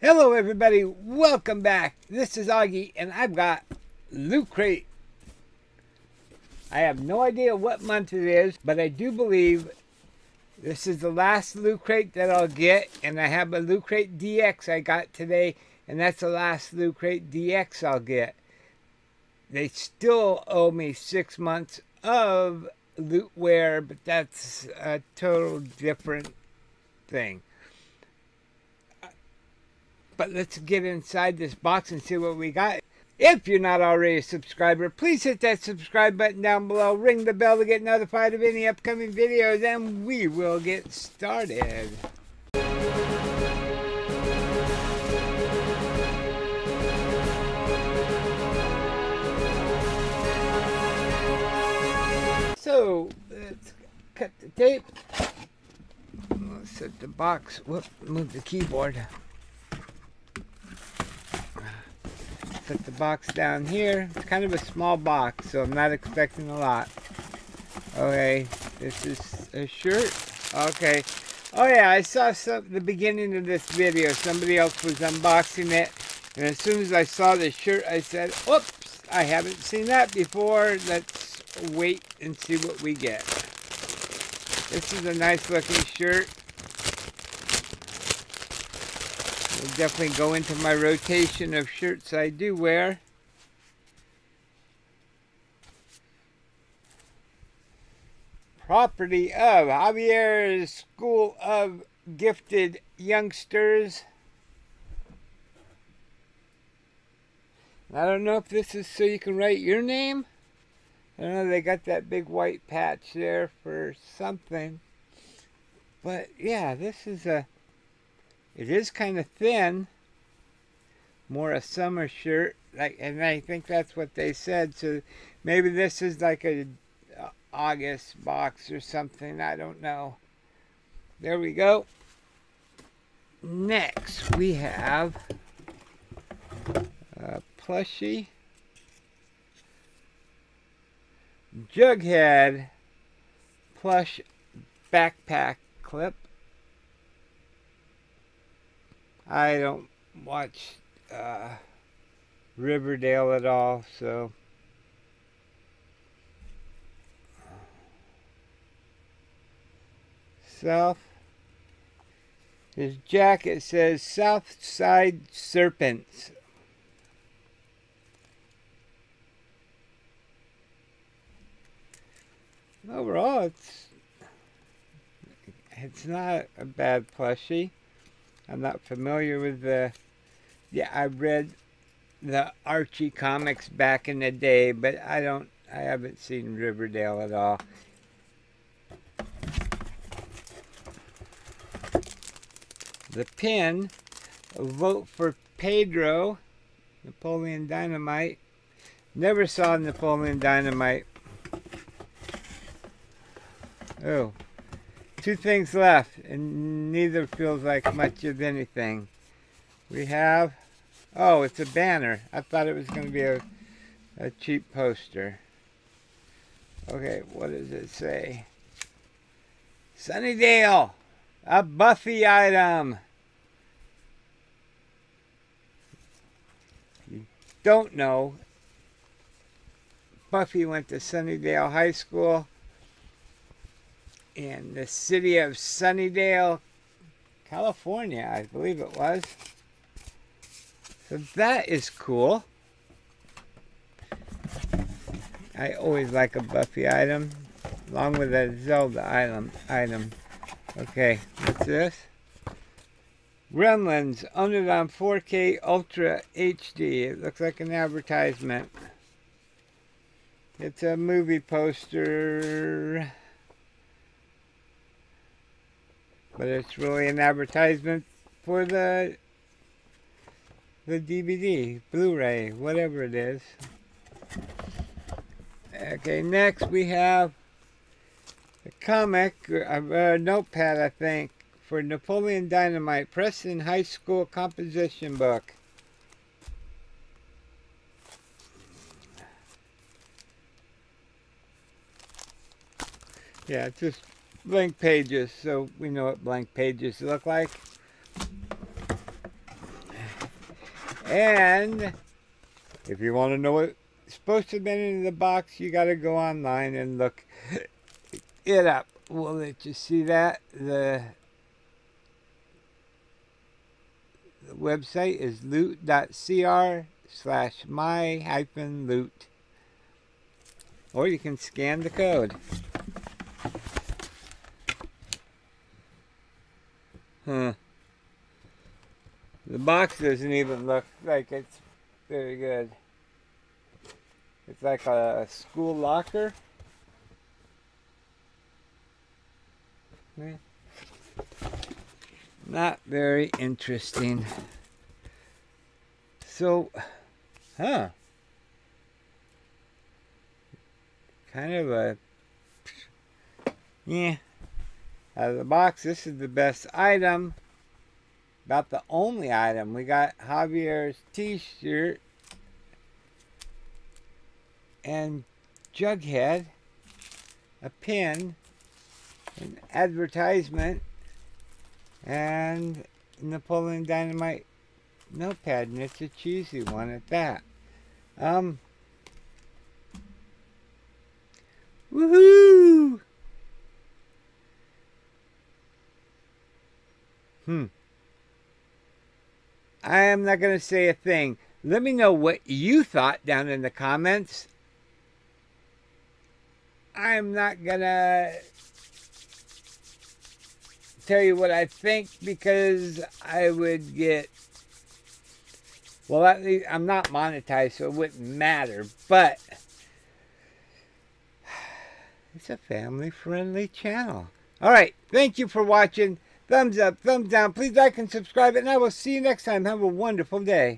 Hello everybody, welcome back. This is Augie and I've got Loot Crate. I have no idea what month it is, but I do believe this is the last Loot Crate that I'll get, and I have a Loot Crate DX I got today, and that's the last Loot Crate DX I'll get. They still owe me 6 months of lootware, but that's a total different thing. But let's get inside this box and see what we got. If you're not already a subscriber, please hit that subscribe button down below. Ring the bell to get notified of any upcoming videos, and we will get started. So, let's cut the tape. Let's set the box. Whoop, move the keyboard. Put the box down here. It's kind of a small box, so I'm not expecting a lot. Okay, this is a shirt. Okay. Oh yeah, I saw the beginning of this video. Somebody else was unboxing it, and as soon as I saw this shirt, I said, "Oops, I haven't seen that before. Let's wait and see what we get." This is a nice looking shirt. It'll definitely go into my rotation of shirts I do wear. Property of Xavier's School of Gifted Youngsters. I don't know if this is so you can write your name. I don't know, they got that big white patch there for something. But yeah, this is a... It is kind of thin, more a summer shirt, like, and I think that's what they said. So maybe this is like a August box or something. I don't know. There we go. Next, we have a plushie. Jughead plush backpack clip. I don't watch Riverdale at all, so South. His jacket says South Side Serpents. Overall, it's not a bad plushie. I'm not familiar with the... Yeah, I read the Archie comics back in the day, but I haven't seen Riverdale at all. The pin, Vote for Pedro, Napoleon Dynamite. Never saw Napoleon Dynamite. Oh. 2 things left, and neither feels like much of anything. We have, oh, it's a banner. I thought it was going to be a cheap poster. Okay, what does it say? Sunnydale, a Buffy item. You don't know, Buffy went to Sunnydale High School. In the city of Sunnydale, California, I believe it was. So that is cool. I always like a Buffy item, along with a Zelda item. Okay, what's this? Gremlins, owned it on 4K Ultra HD. It looks like an advertisement. It's a movie poster. But it's really an advertisement for the DVD, Blu-ray, whatever it is. Okay, next we have a comic, a notepad, I think, for Napoleon Dynamite, Preston High School composition book. Yeah, it's just... blank pages, so we know what blank pages look like. And if you want to know what's supposed to have been in the box, you got to go online and look it up. We'll let you see that. The website is loot.cr/my-loot. Or you can scan the code. Huh. The box doesn't even look like it's very good. It's like a school locker. Not very interesting. So, huh. Kind of a, yeah. Out of the box, this is the best item. About the only item. We got Xavier's t-shirt and Jughead, a pin, an advertisement, and Napoleon Dynamite notepad, and it's a cheesy one at that. Woohoo! I am not going to say a thing. Let me know what you thought down in the comments. I'm not going to tell you what I think because I would get... Well, at least I'm not monetized, so it wouldn't matter, but... It's a family-friendly channel. All right, thank you for watching. Thumbs up, thumbs down. Please like and subscribe, and I will see you next time. Have a wonderful day.